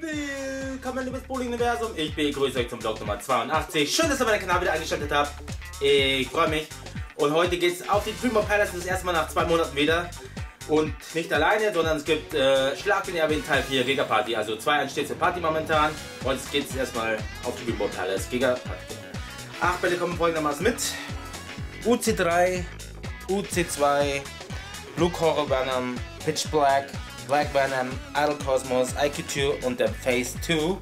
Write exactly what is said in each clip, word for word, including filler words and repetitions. Willkommen, liebes Bowling Universum. Ich begrüße euch zum Vlog Nummer zweiundachtzig. Schön, dass ihr meinen Kanal wieder eingeschaltet habt. Ich freue mich. Und heute geht es auf die Dream Bowl Palace. Das erste Mal nach zwei Monaten wieder. Und nicht alleine, sondern es gibt äh, Schlag den Erwin Teil vier Giga Party. Also zwei ansteht zur Party momentan. Und jetzt geht es erstmal auf die Dream Bowl Palace Giga Party. Acht Bälle kommen folgendermaßen mit: U C drei, U C zwei, Blue Coral Venom, Pitch Black, Black Band, Idol Cosmos, I Q zwei und der Phase zwei.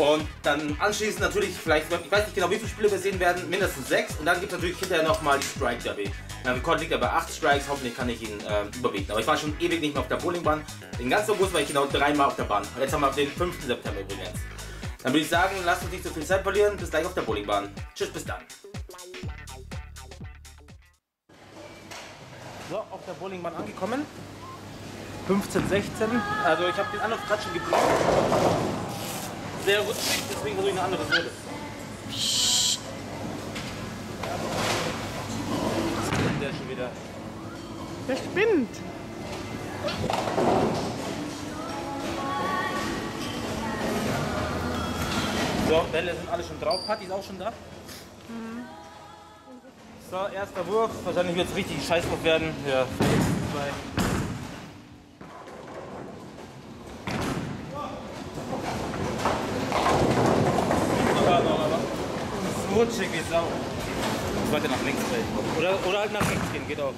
Und dann anschließend natürlich, vielleicht, ich weiß nicht genau, wie viele Spiele wir sehen werden, mindestens sechs. Und dann gibt es natürlich hinterher nochmal die Strike Derby. Mein Rekord liegt ja bei acht Strikes, hoffentlich kann ich ihn äh, überbieten. Aber ich war schon ewig nicht mehr auf der Bowlingbahn. Den ganzen August war ich genau dreimal auf der Bahn. Und jetzt haben wir den fünften September übrigens. Dann würde ich sagen, lasst uns nicht so viel Zeit verlieren. Bis gleich auf der Bowlingbahn. Tschüss, bis dann. So, auf der Bowlingbahn angekommen. fünfzehn, sechzehn, also ich habe den anderen gerade schon geblockt. Sehr rutschig, deswegen versuche ich eine andere Seite. Das spinnt der schon wieder. Der spinnt! So, Bälle sind alle schon drauf. Party ist auch schon da. Mhm. So, erster Wurf. Wahrscheinlich wird es richtig Scheißwurf werden. Ja, zwei. Rutschig wie Sau. Ich wollte nach links drehen. Oder, oder halt nach rechts gehen, geht auch.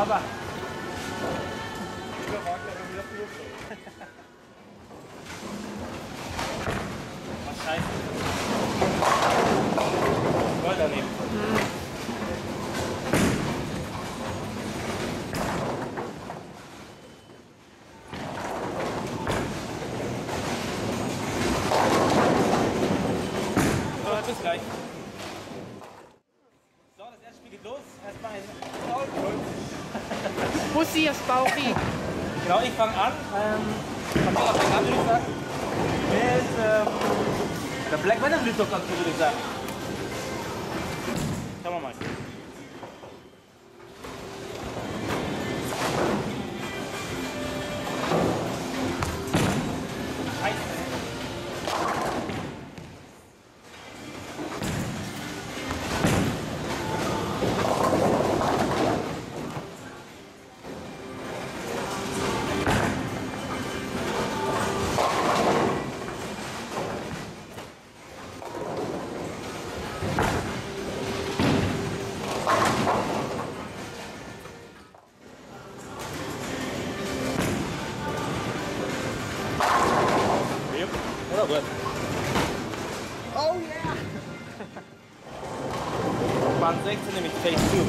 Sauber. Was scheiße. Voll daneben. Mhm. So, bis gleich. So, das erste Spiel geht los. Erstmal ein Bussi aufs Bauchi. Genau, ich fange an. Ähm, ich fange an, würde ich sagen. Mit ähm, der Black Band am Lüfter, würde ich sagen. Schauen wir mal. Oh yeah! Bahn sechzehn, nämlich Phase zwei.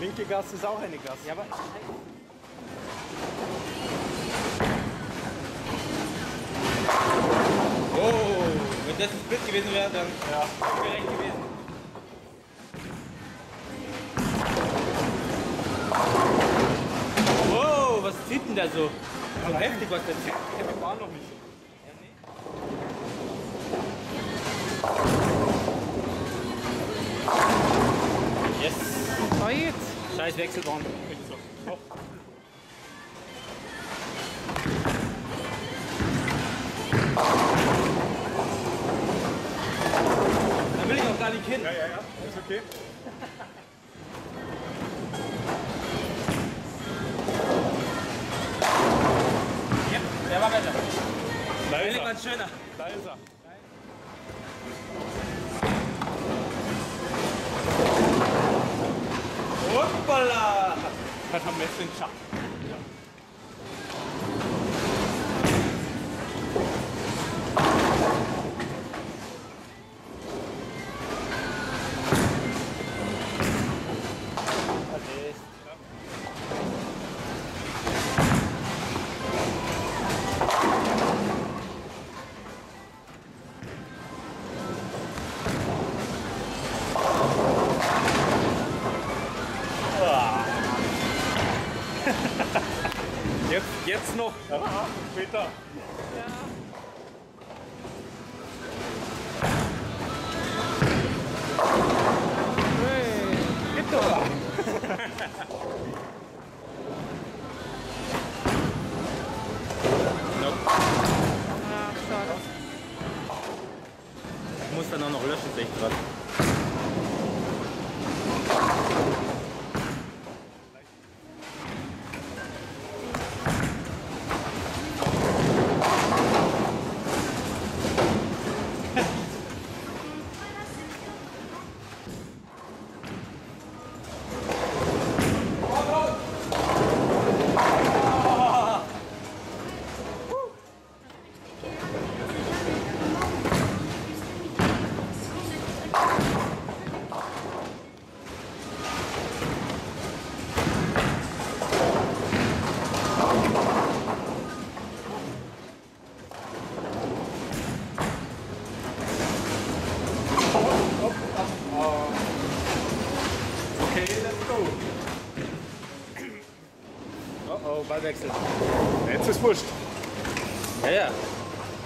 Linke Gasse ist auch eine Gasse. Ja, aber oh, wenn das ein Split gewesen wäre, dann ja, gerecht gewesen. Wow, was zieht denn da so? So heftig was der zieht. Ich hab die Bahn noch nicht so. Ja, nee. Yes. Oh, jetzt. Scheiß Wechselbahn. Ja, ja, ja, ist okay. Ja, der war besser. Da ist er. Schöner. Da ist er. Hoppala! Das haben wir jetzt nicht geschafft. Jetzt, jetzt noch, ah, später. Ja. Hey, geht doch. Nope. Ah, schade. Ich muss dann auch noch löschen, sehe ich gerade. Ballwechsel. Jetzt ist wurscht. Ja, ja.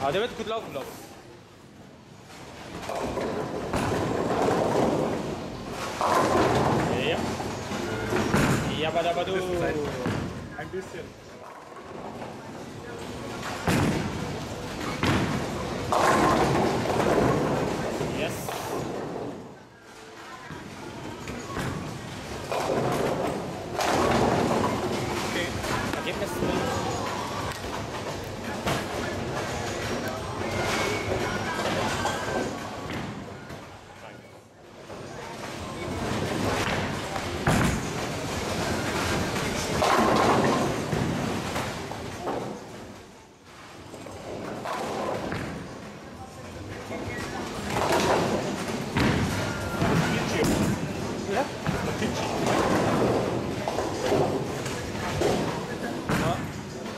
Aber der wird gut laufen, glaube ich. Ja. Ja, aber da war du. Ein bisschen. Yes.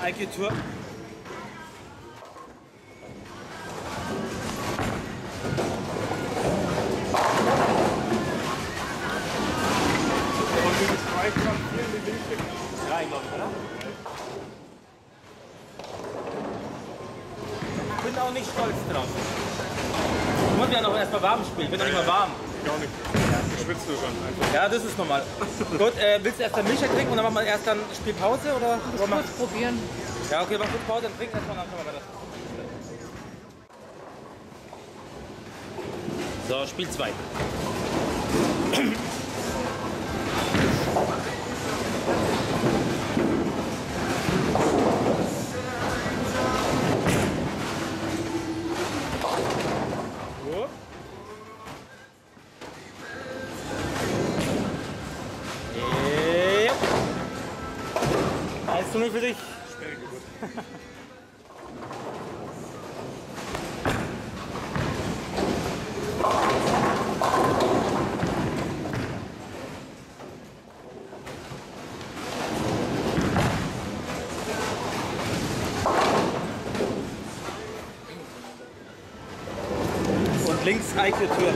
I Q two. Ich bin auch nicht stolz drauf. Ich muss ja noch erstmal warm spielen. Ich bin doch nicht mal warm. Ich auch nicht. Ich schwitze nur schon einfach. Ja, das ist normal. Gut, äh, willst du erst einen Milchshake trinken und dann machen wir erst dann Spielpause? Oder? Ich muss kurz probieren. Ja, okay, mach kurz Pause, dann trinken erstmal, dann schauen wir weiter. So, Spiel zwei. Heißt du nur für dich? Und links eigene Tür.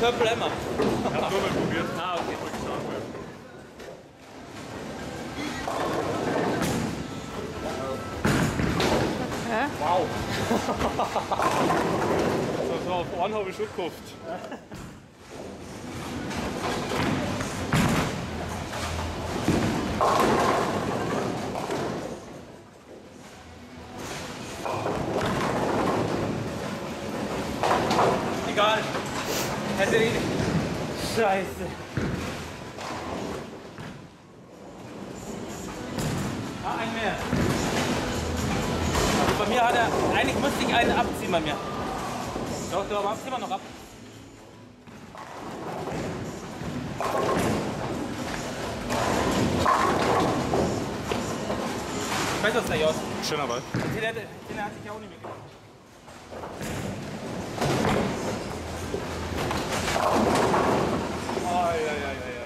Purple Emma. Ich hab Doppel probiert. Ah, okay. Wow! So, so, auf einen habe ich schon gekauft. Egal! Hätte ich... Scheiße! Ah, ein mehr! Also bei mir hat er... Eigentlich müsste ich einen abziehen bei mir. Doch, doch, aber ziehen wir noch ab. Ich weiß das nicht aus. Schöner Ball. Den hat sich ja auch nicht mehr gemacht. Oh, ja, ja, ja, ja.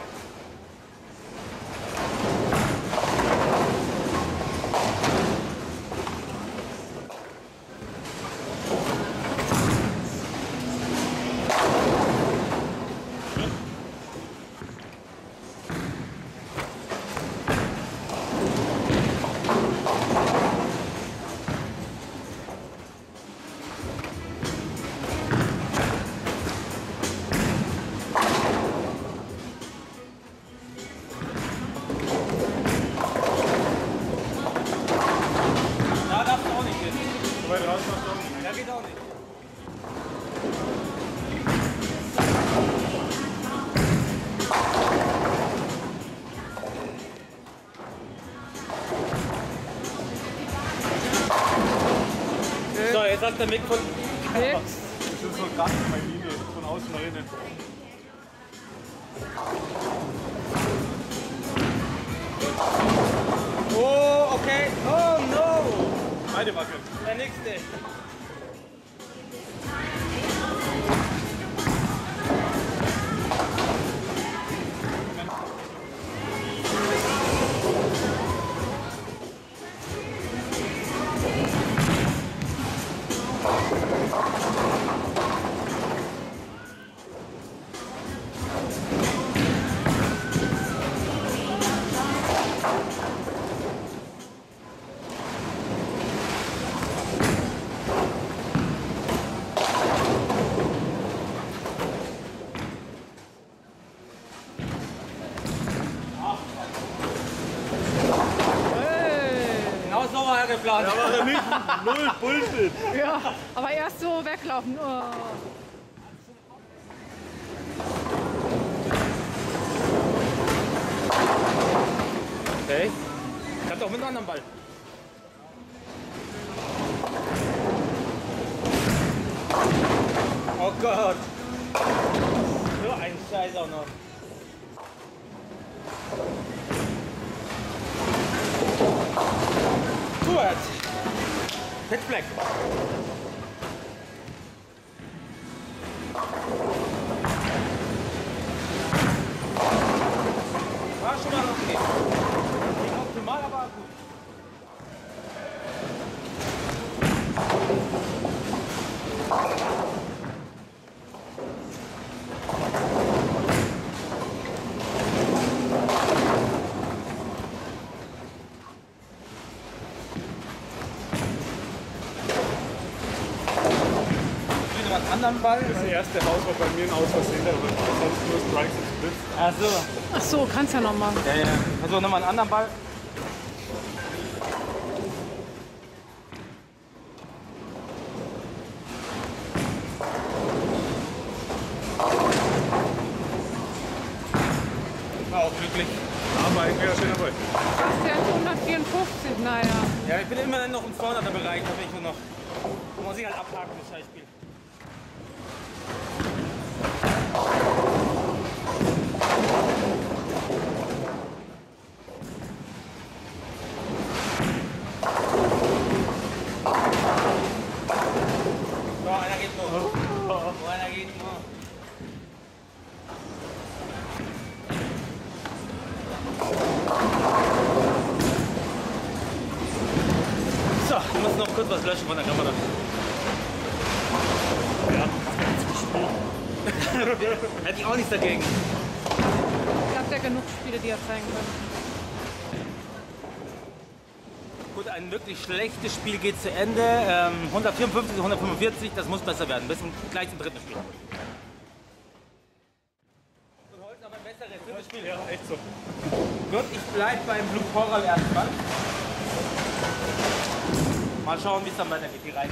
Das ist der Mick von... Mick? Das ist so krass, meine Linie, von außen nach innen. Oh, okay. Oh, no! Beide wackeln. Der nächste. Plan. Ja, war er nicht. Null Bullshit. Ja, aber erst so weglaufen. Oh. Okay. Ich hab doch mit einem anderen Ball. Oh Gott. So ein Scheiß auch noch. Pitch Black. War schon mal okay. Nicht optimal, aber gut. Ball. Das erste Haus war bei mir ein Ausversehen, da wird sonst nur Strikes und Splits. Ach so. Ach so, kannst ja nochmal. Ja, ja. Also nochmal einen anderen Ball. War auch glücklich. Aber ich bin ja schön dabei. Das ist ja hundertvierundfünfzig, naja. Ja, ich bin immer noch im zweihunderter-Bereich, da bin ich nur noch. Da muss ich halt abhaken, das Scheißspiel. Was löschen von der Kamera. Ja, das hätte ich auch nichts dagegen. Ich habe ja genug Spiele, die er zeigen können. Gut, ein wirklich schlechtes Spiel geht zu Ende. Ähm, hundertvierundfünfzig, hundertfünfundvierzig, das muss besser werden. Bis gleich zum dritten Spiel. Und heute aber ein besseres drittes Spiel. Ja, echt so. Gut, ich bleibe beim Blue Coral erstmal. Mal schauen, wie es dann weitergeht, die Reihe.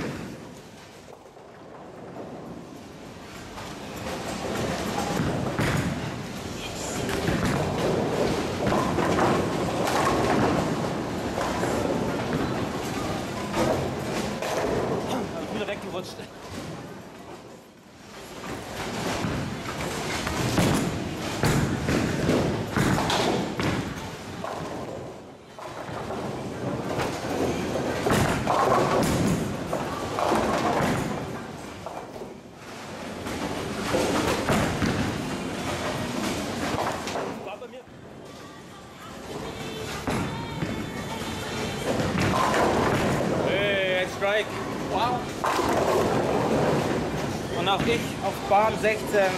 Und auch ich auf Bahn sechzehn,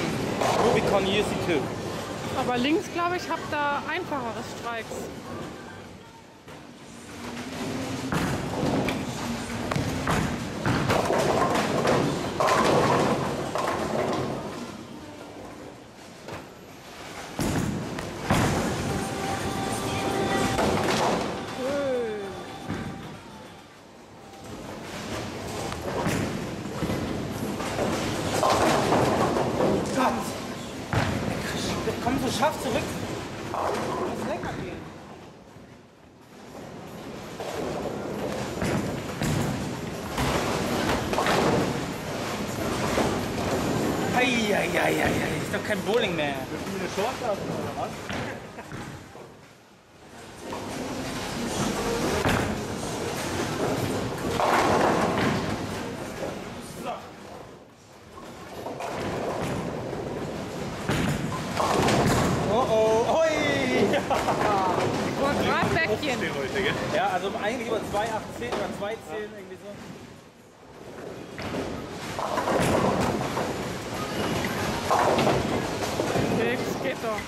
Rubicon U C zwei. Aber links, glaube ich, habe da einfachere Strikes. Eieiei, ist doch kein Bowling mehr. Wir spielen eine Short lassen, oder was? Oh oh, oi! Ja. Ich wollte gerade Bäckchen. Ja, also eigentlich über zwei achtzehn oder zwei zehn, irgendwie so. Geht doch.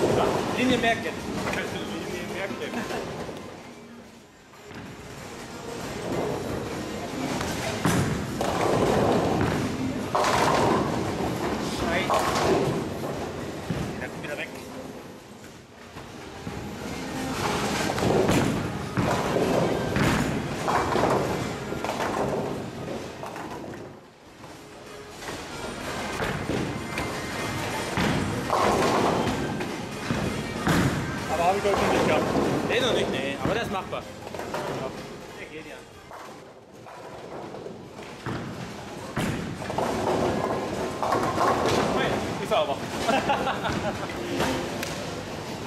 Ja, Linie merken. Linie merken. Scheiße. Der kommt wieder weg. Machbar. Der geht ja. Hey, ist sauber.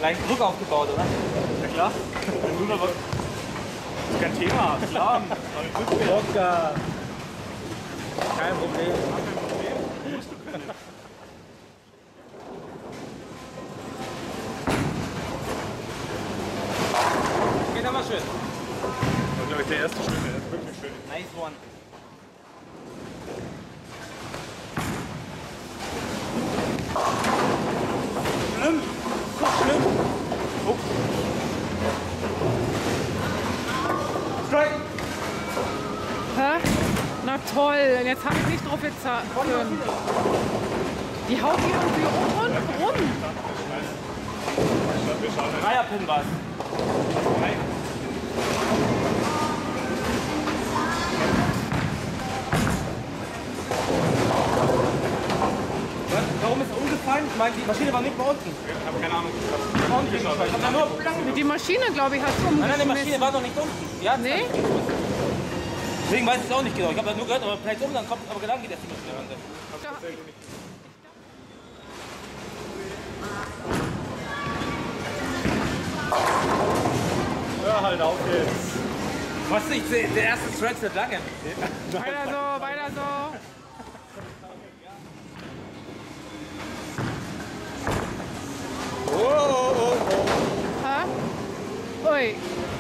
Leicht Druck aufgebaut, oder? Ja klar. Wenn du noch was... Das ist kein Thema. Klar. Locker. Kein Problem. Kein Problem. Du musst du können. Schön. Das war, glaube ich, der erste Schöne, der ist wirklich schön. Nice one. Schlimm, so schlimm. Oh. Strike! Hä? Na toll, jetzt habe ich nicht drauf gezahlt. Die haut hier irgendwie rum und rum. Dreierpin war's. Warum ist er umgefallen? Ich meine, die Maschine war nicht mehr unten. Ich habe keine Ahnung. Ich habe geschaut. Ich habe nur Blank. Die Maschine, glaube ich, hat es umgeschmissen. Nein, nein, die Maschine war doch nicht unten. Die hat's nee? Nicht. Deswegen weiß ich es auch nicht genau. Ich habe das nur gehört, aber vielleicht um, dann kommt, aber dann geht erst die Maschine runter. Hör halt auf jetzt. Was ich sehe, der erste Strike wird lange. Weiter so, weiter so. Oh, oh, oh. Ha? Ui.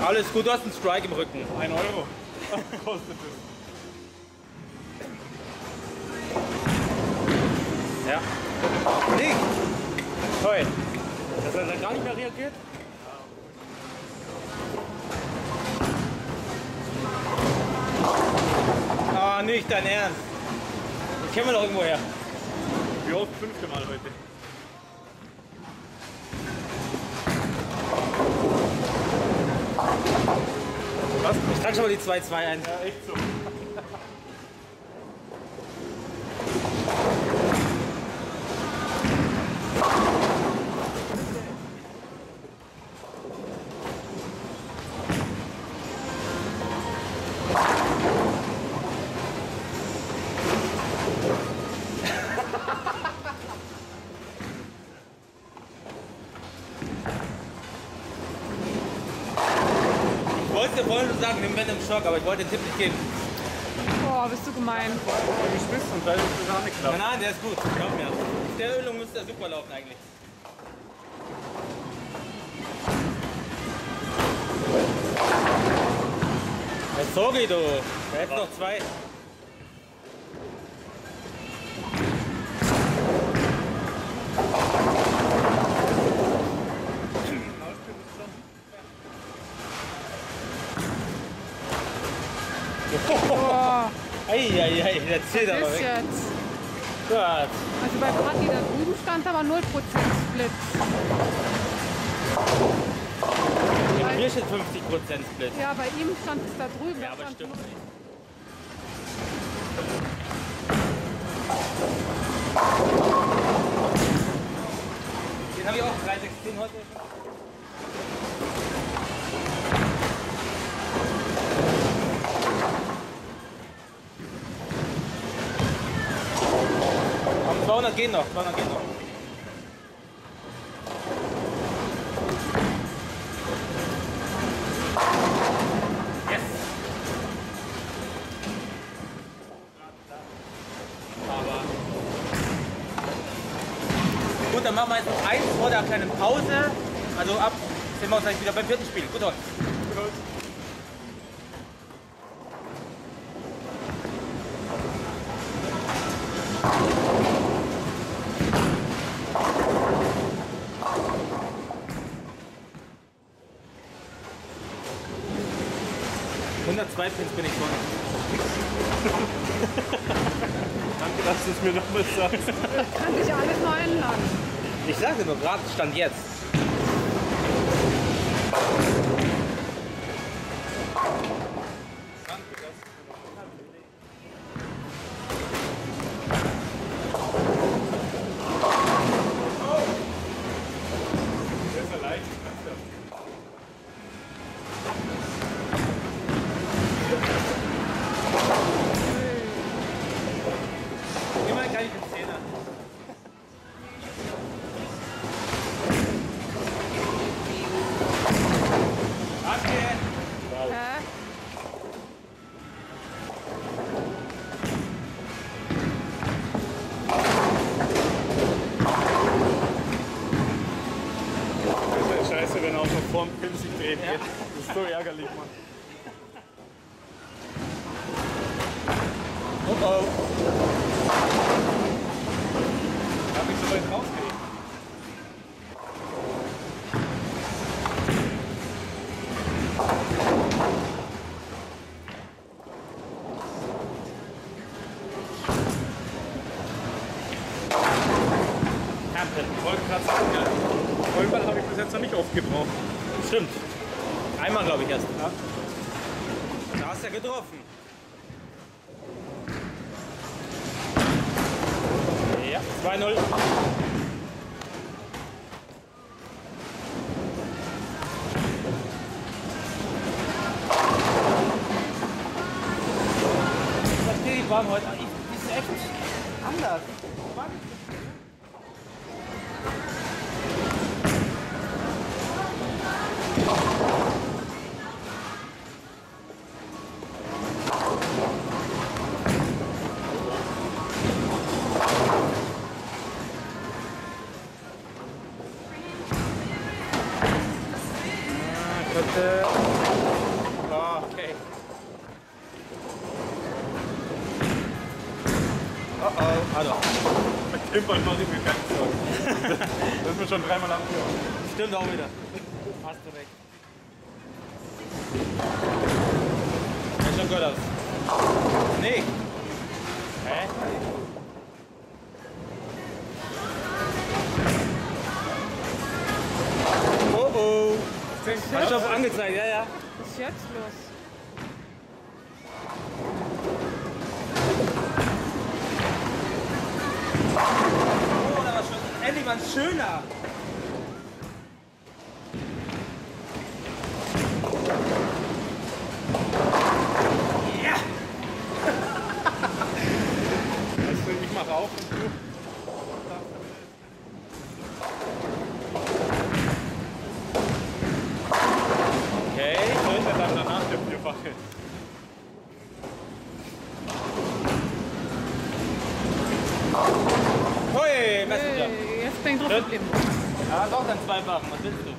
Alles gut, du hast einen Strike im Rücken. Ein Euro. Kostet es. Ja. Nee. Toll. Dass er dann gar nicht mehr reagiert. Ah, nicht dein Ernst. Das kennen wir doch irgendwo her. Wir hoffen fünfte Mal heute. Was? Ich trage schon mal die zwei zwei ein. Ja, echt so. Ich wollte nur sagen, nimm Wände im Schock, aber ich wollte den Tipp nicht geben. Boah, bist du gemein. Ich hab gespitzt und da ist es auch nicht klar. Nein, nein, der ist gut. Glaub mir. Mit der Ölung müsste er super laufen eigentlich. Ja, sorry, du. Da hätten noch zwei. Eieiei, ei, ei, der zählt aber weg. Gott. Also bei Patti da drüben stand aber null Prozent Split. Ja, bei mir steht fünfzig Prozent Split. Ja, bei ihm stand es da drüben. Ja, aber stimmt nicht. Den habe ich auch drei sechzehn heute. zweihundert gehen noch, zweihundert gehen noch. Yes! Aber gut, dann machen wir jetzt noch eins vor der kleinen Pause. Also ab sind wir uns gleich wieder beim vierten Spiel. Gut, Holz. Gut, Holz. hundertzwei Pins bin ich vorne. Danke, dass du es mir nochmal sagst. Das kann sich alles noch ändern. Ich sage nur, gerade stand jetzt. Gebraucht. Stimmt. Einmal glaube ich erst. Ja. Da hast du ja getroffen. Ja, zwei null. Ich verstehe die Bahn heute. Die ist echt anders. Stimmt man noch nicht mit Kampfzeugen. Das ist mir schon dreimal abgehauen. Stimmt auch wieder. Passt direkt. Ja, schon gut aus. Nee. Hä? Oh oh. Hat schon angezeigt, ja, ja. Was ist jetzt los? Oh, da war schon endlich mal schöner. Ja! Yeah. Ich mache auf. Okay, so ist er dann danach der Vierfache. Hey, Messenger! Hey, jetzt bin ich drauf geblieben. Ja, doch, dann zweifachen, was willst du?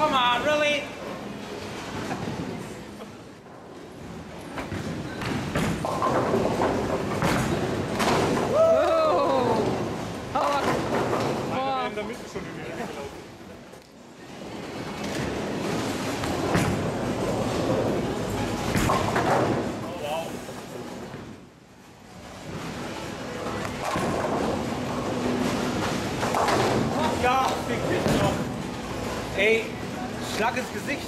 Come on, really? Ey, Schlag ins Gesicht!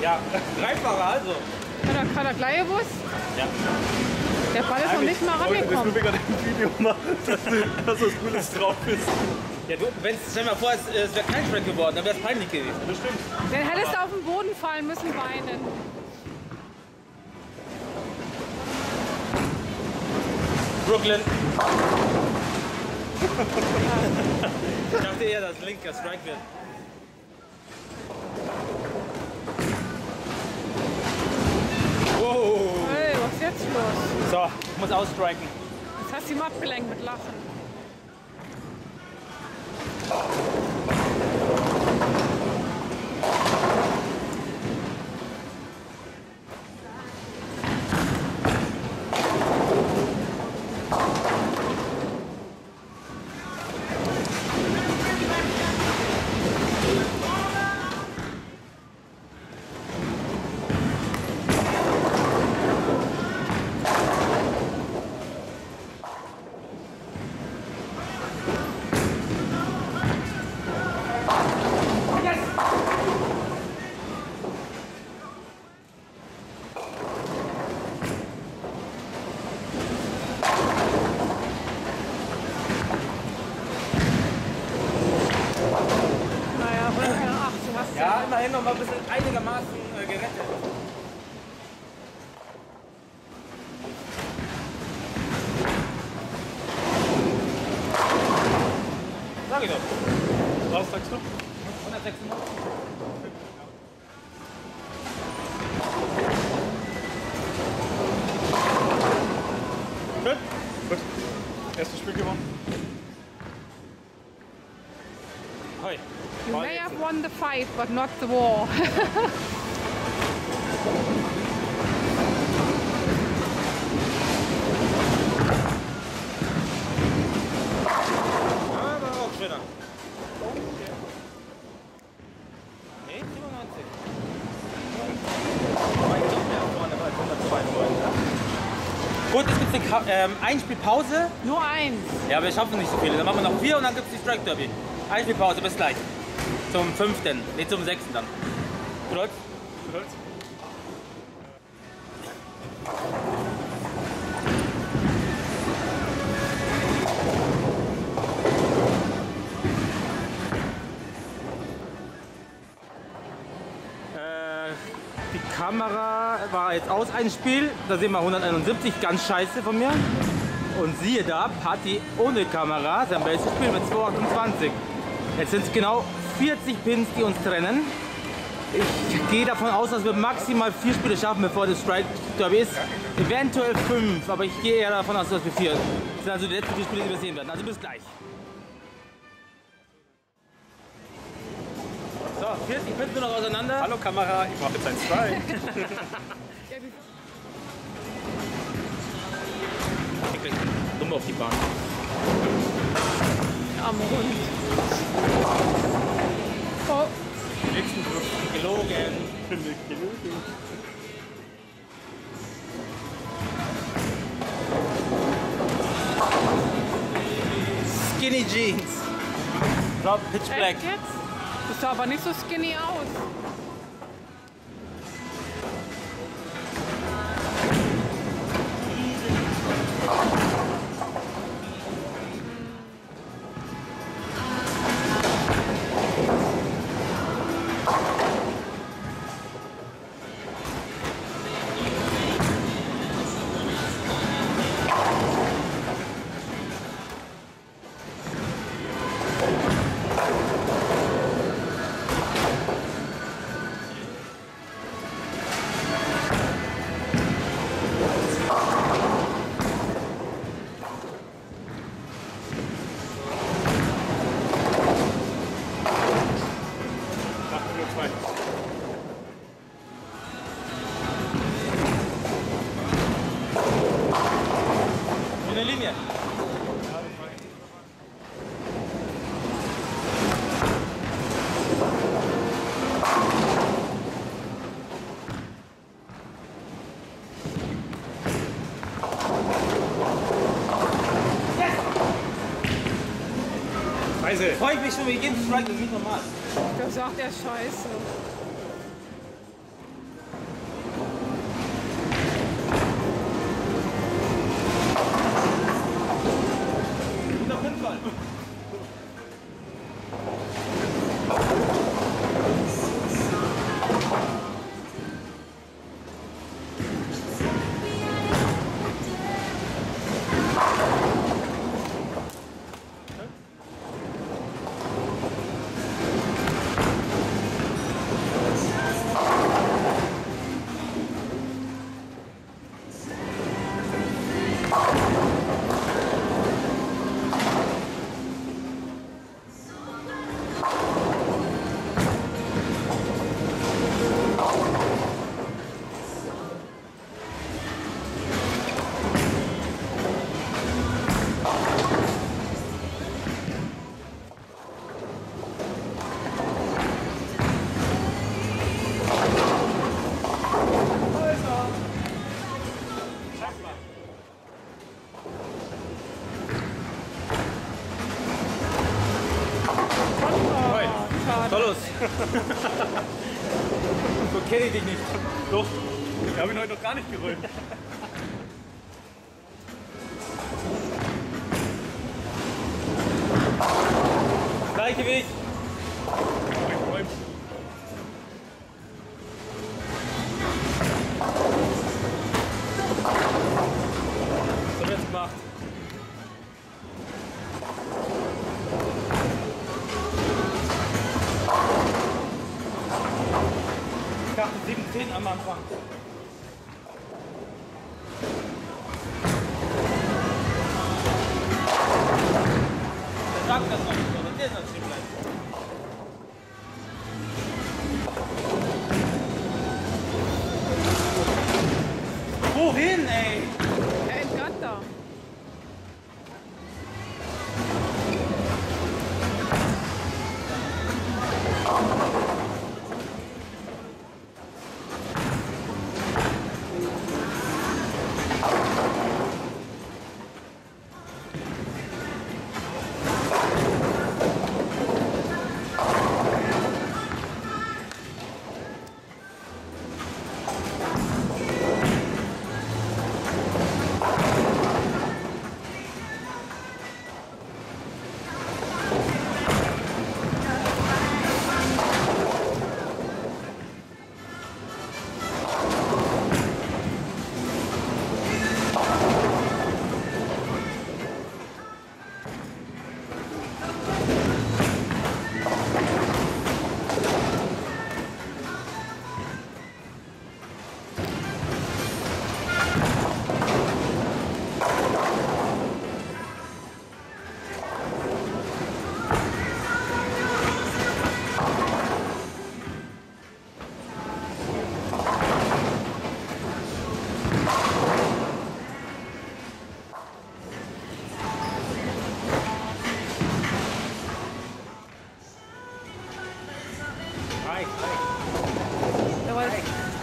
Ja, Dreifacher also! Hat er gerade gleich gewusst? Ja. Der Ball ist eigentlich noch nicht mal rangekommen. Ich wollte gerade ein Video machen, dass, dass was Cooles drauf ist. Ja, du, stell dir mal vor, es, es wäre kein Schreck geworden, dann wäre es peinlich gewesen. Das stimmt. Dann hättest du auf den Boden fallen müssen, weinen. Brooklyn! Ich dachte eher, dass linker Strike wird. Wow! Hey, was ist jetzt los? So, ich muss ausstriken. Jetzt hast du ihm abgelenkt mit Lachen. Noch ein bisschen einigermaßen äh, gerettet. Sag ich doch. Was sagst du? hundertsechs. Schön. Gut. Erstes Spiel gewonnen. Hi. You may have won the fight, but not the war. Gut, jetzt gibt es eine ähm, Einspielpause. Nur eins. Ja, aber wir schaffen nicht so viele. Dann machen wir noch vier und dann gibt es die Strike Derby. Einspielpause, bis gleich. Zum fünften, nee, zum sechsten dann. Stolz? Stolz? Äh, die Kamera war jetzt aus, ein Spiel. Da sehen wir hunderteinundsiebzig, ganz scheiße von mir. Und siehe da, Party ohne Kamera. Sie haben wir jetzt gespielt mit zwei achtundzwanzig. Jetzt sind es genau vierzig Pins, die uns trennen. Ich gehe davon aus, dass wir maximal vier Spiele schaffen, bevor das Strike Derby ist. Eventuell fünf, aber ich gehe eher davon aus, dass wir vier. Das sind also die letzten vier Spiele, die wir sehen werden. Also bis gleich. So, vierzig Pins nur noch auseinander. Hallo Kamera, ich mache jetzt ein Strike. Ich krieg dumm auf die Bahn. Am Hund. Oh. Die nächsten Gruppen gelogen. Gelogen. Skinny Jeans. Ich glaube Pitch Black. Echt jetzt? Du sah aber nicht so skinny aus. Freue ich mich schon, wir gehen zu Strike, das ist normal. Das sagt der Scheiße. So kenne ich dich nicht. Doch, ich habe ihn heute noch gar nicht gerührt. Gleiche Weg. Was haben wir jetzt gemacht? siebzehn am Anfang. Der sagt das noch nicht, aber der ist noch stehen bleiben. Wohin, ey? Er entgann da.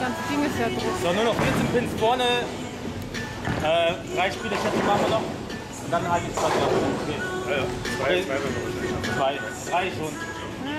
ganze Ding ist ja drin. So, nur noch vierzehn Pins vorne. Äh, drei Spiele schätzen machen wir noch. Und dann halt die zwei. Okay. Ja, ja. Zwei, zwei, zwei, zwei, drei schon. Ja.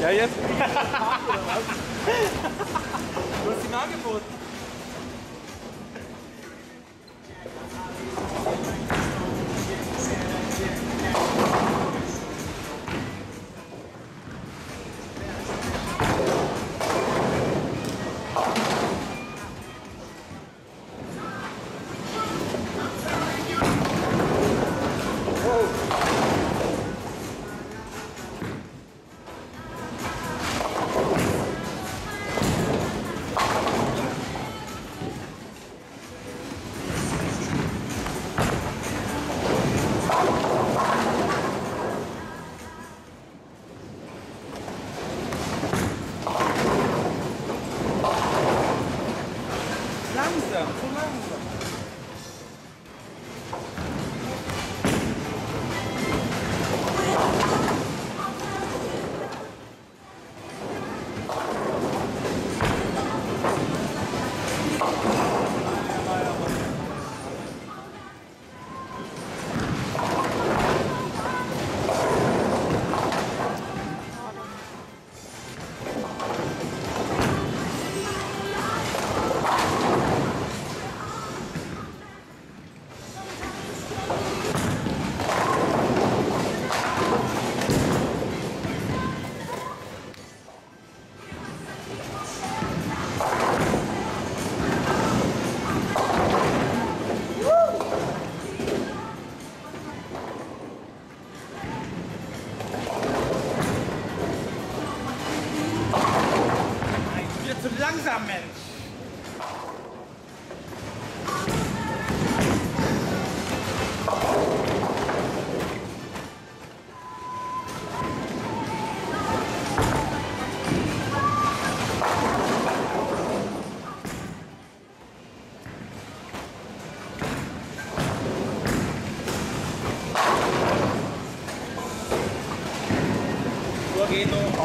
Ja, jetzt. Du hast ihn angeboten.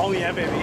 Oh yeah, baby.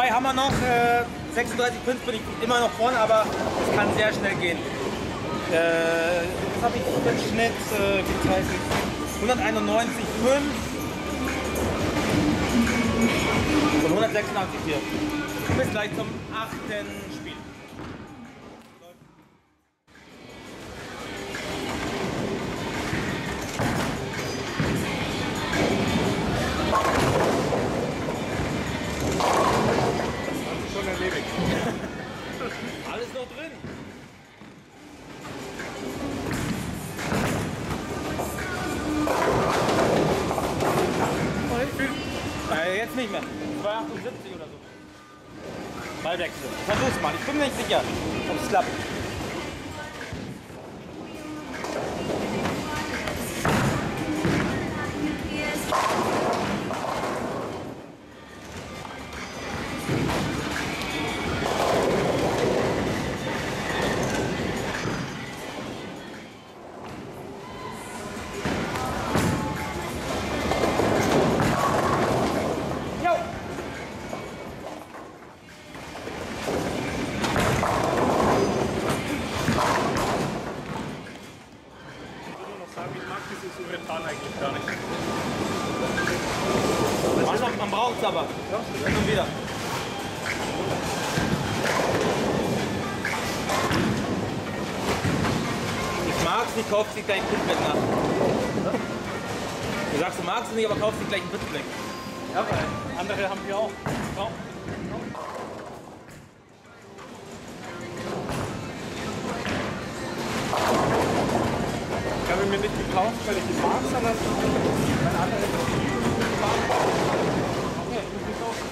zwei haben wir noch, äh, sechsunddreißig Pins bin ich immer noch vorne, aber es kann sehr schnell gehen. Äh, das habe ich im Schnitt, äh, wie heißt es, hunderteinundneunzig Pins und hundertsechsundachtzig hier. Bis gleich zum achten Spiel. Nicht mehr. zwei Komma achtundsiebzig oder so. Ball wechseln. Versuch's mal. Ich bin mir nicht sicher, ob es klappt. Kauft sich gleich einen Pitch Black nach. Du sagst, du magst es nicht, aber kaufst sich gleich einen Pitch Black. Ja, weil andere haben wir auch. Komm. Ich habe mir nicht gekauft, weil ich ihn mag, sondern weil andere haben. Okay, ich bin so. Okay.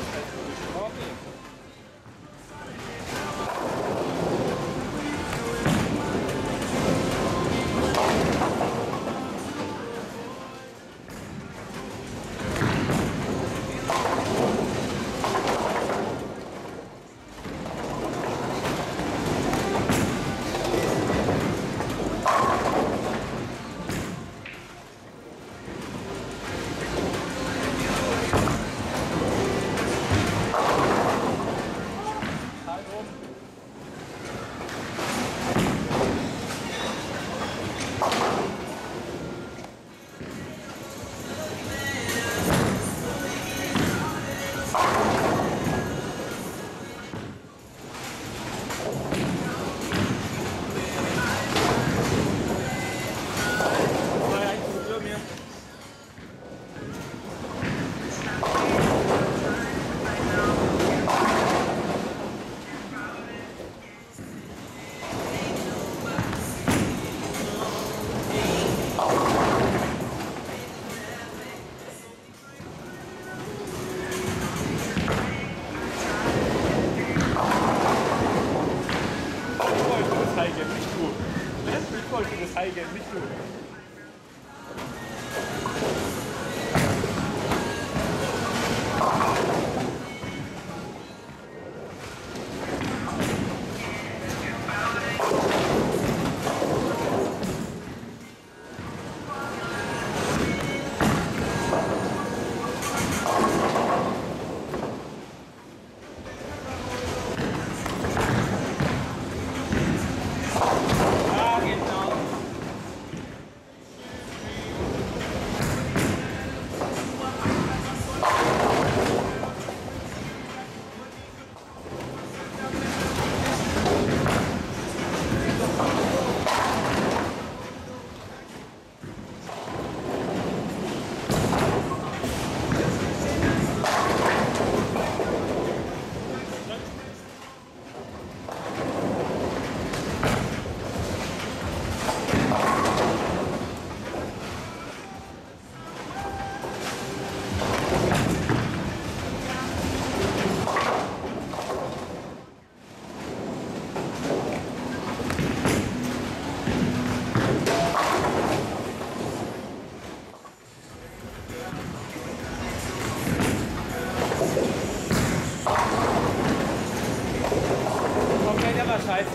Scheiße.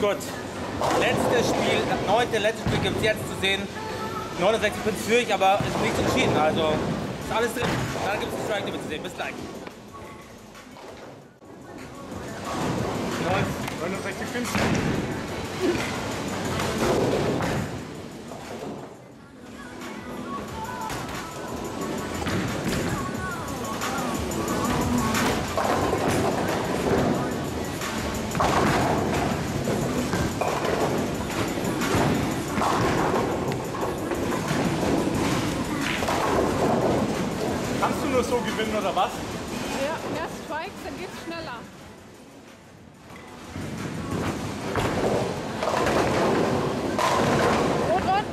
Gut, letztes Spiel, das neunte, letztes Spiel gibt es jetzt zu sehen. neunundsechzig Pins für ich, aber es ist nichts entschieden, also ist alles drin. Dann gibt es die Strike Derby zu sehen. Bis gleich. neunundsechzig Pins. So gewinnen oder was? Ja, erst Strikes, dann geht's schneller. Und, und, und.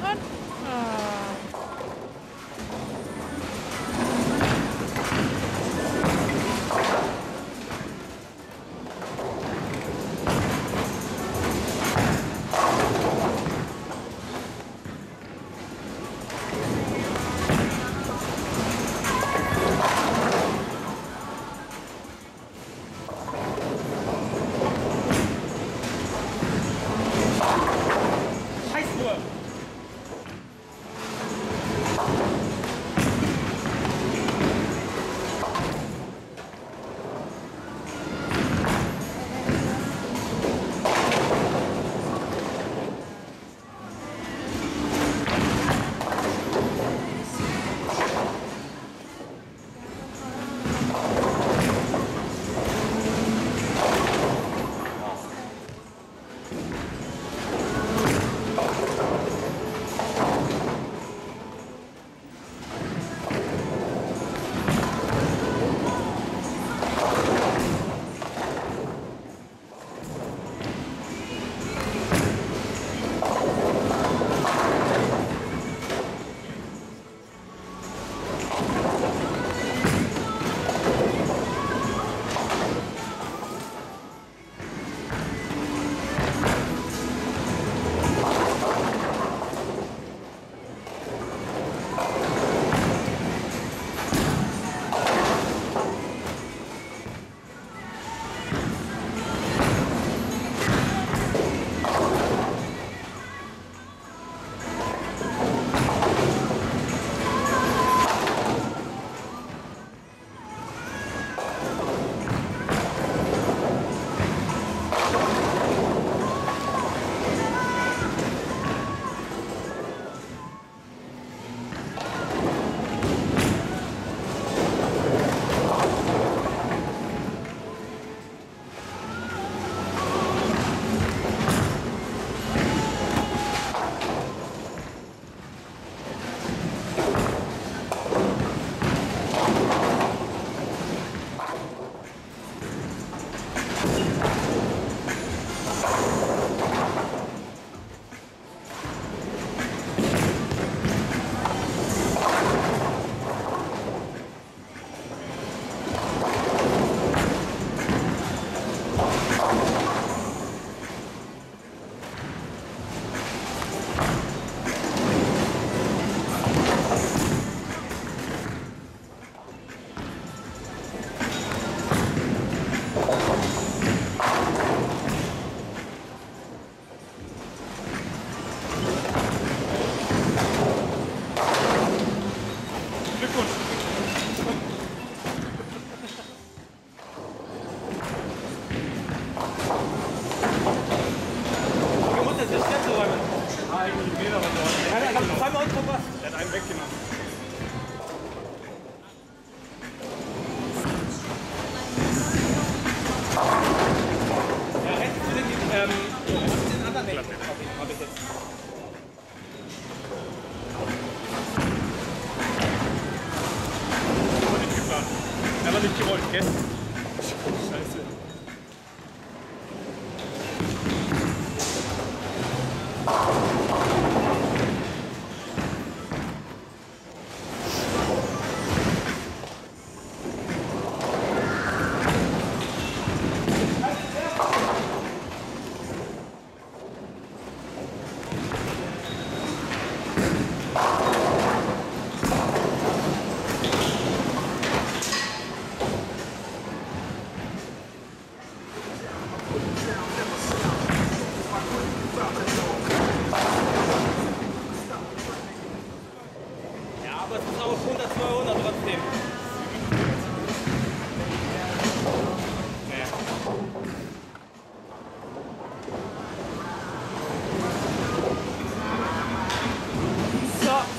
Scheiße.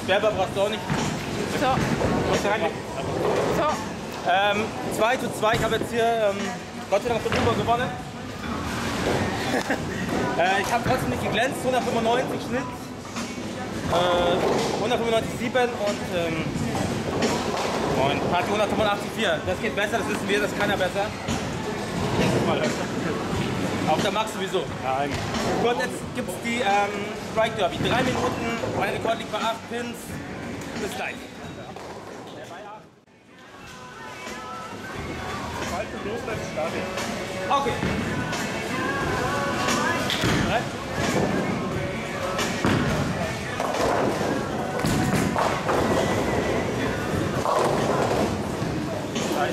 Werber brauchst du auch nicht. So. So. Ähm, zwei zu zwei, ich habe jetzt hier ähm, Gott sei Dank für Dream Bowl gewonnen. äh, ich habe trotzdem nicht geglänzt, hundertfünfundneunzig Schnitt. Äh, hundertfünfundneunzig Komma sieben und ähm, neun. Party hundertfünfundachtzig Komma vier. Das geht besser, das wissen wir, das kann ja besser. Nächstes Mal öfter. Auf der Max sowieso. Nein. Gut, jetzt gibt es die ähm, Strike Derby. Drei Minuten, mein Rekord liegt bei acht Pins. Bis gleich. Okay.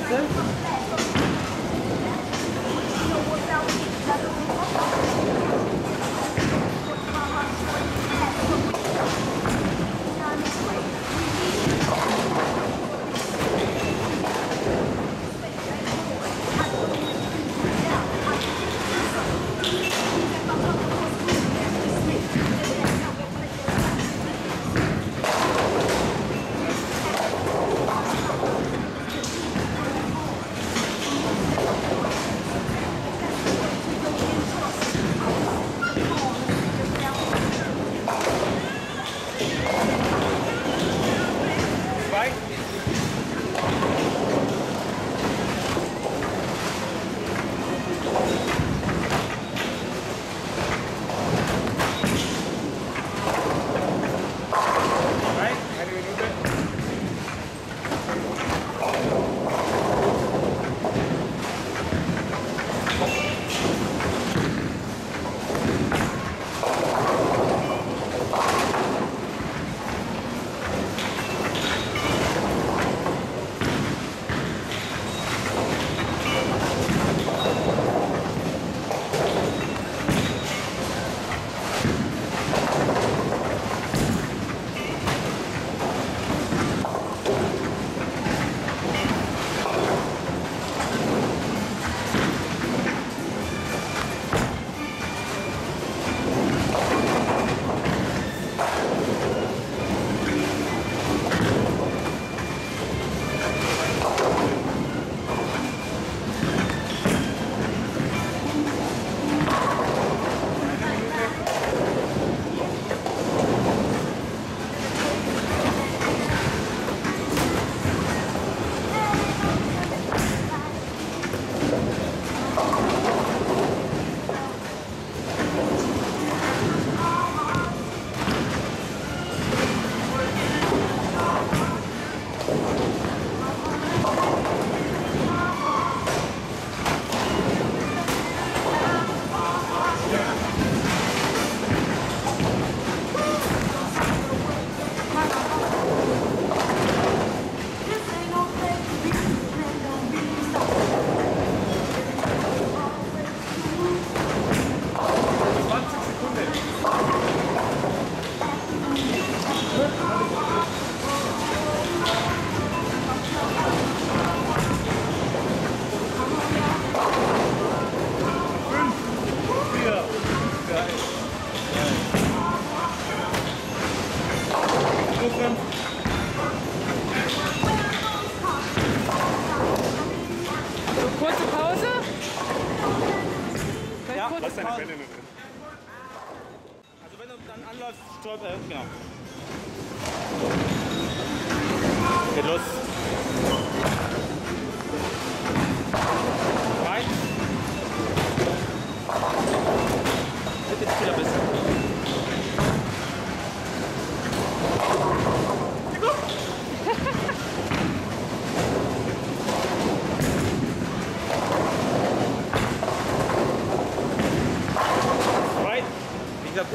Scheiße.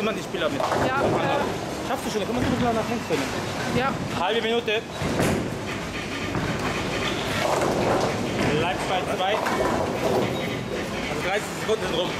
Immer die Spieler mit. Ja, äh, schaffst du schon, da können wir ein bisschen nach links finden. Ja. Halbe Minute. Bleibt bei zwei. Also dreißig Sekunden sind rum.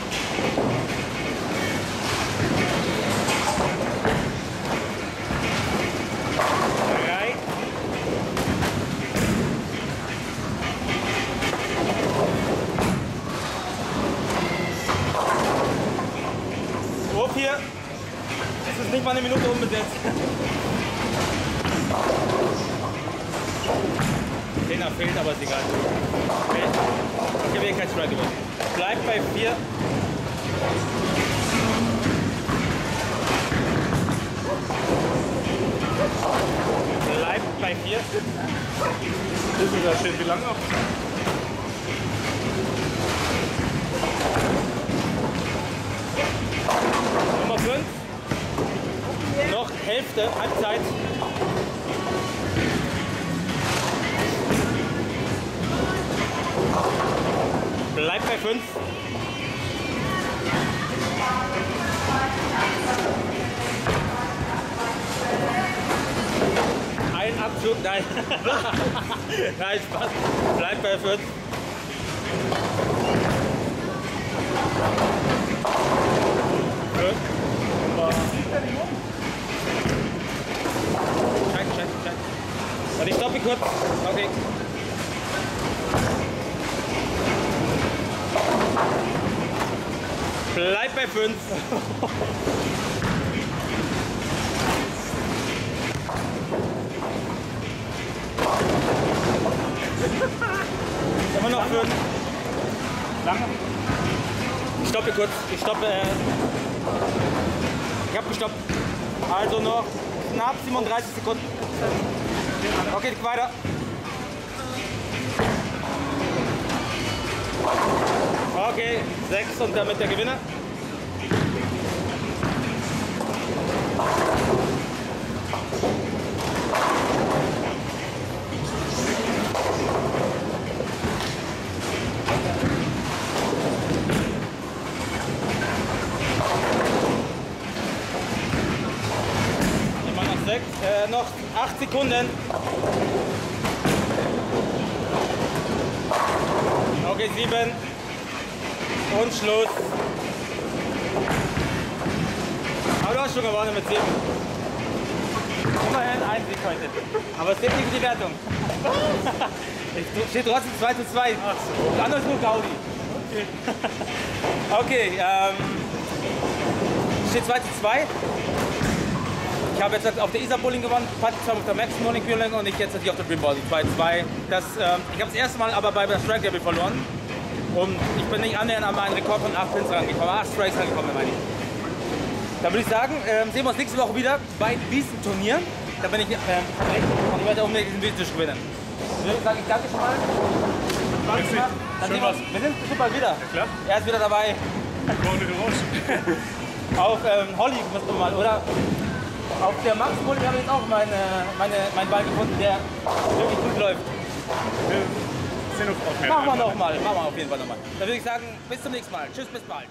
Hier. Es ist nicht mal eine Minute unbesetzt. Zehner fehlt, aber ist egal. Ich habe hier kein Strike gewonnen. Bleibt bei vier. Bleibt bei vier. Das ist ja schön, wie lange noch? Nummer fünf. Noch Hälfte, Halbzeit. Bleibt bei fünf. Ein Abzug, nein. Nein, Spaß. Bleibt bei fünf. Check, check, check. Und ich stoppe kurz. Okay. Bleib bei fünf. Immer noch fünf. Lange. Ich stoppe kurz. Ich stoppe. Äh Ich hab gestoppt. Also noch knapp siebenunddreißig Sekunden. Okay, weiter. Okay, sechs und damit der Gewinner. Äh, noch acht Sekunden. Okay, sieben. Und Schluss. Aber du hast schon gewonnen mit sieben. Immerhin ein Sieg heute. Aber es gibt nicht die Wertung. Es steht trotzdem zwei zu zwei. Das andere ist nur Gaudi. Okay. Okay, ähm, steht zwei zu zwei. Ich habe jetzt auf der Isar-Bowling gewonnen, Patrick auf der Max-Bowling und ich jetzt natürlich auf der Dream Bowl Palace zwei zu zwei. Das, äh, ich habe das erste Mal aber bei der Strike Derby verloren und ich bin nicht annähernd an meinen Rekord von acht Pins rangekommen, acht Strikes rangekommen, meine ich. Dann würde ich sagen, äh, sehen wir uns nächste Woche wieder bei diesem Turnier. Da bin ich äh, und ich werde auch diesen Videotisch gewinnen. Ich würde sagen, ich danke schon mal. Danke. Dann sehen wir uns. Wir sind super wieder. Ja, klar. Er ist wieder dabei. Auf ähm, Holly müssen wir mal, oder? Auf der Max-Bowling habe ich jetzt auch meine, meine, meinen Ball gefunden, der wirklich gut läuft. Wir sind auf, auf machen wir nochmal, machen wir auf jeden Fall nochmal. Dann würde ich sagen, bis zum nächsten Mal. Tschüss, bis bald.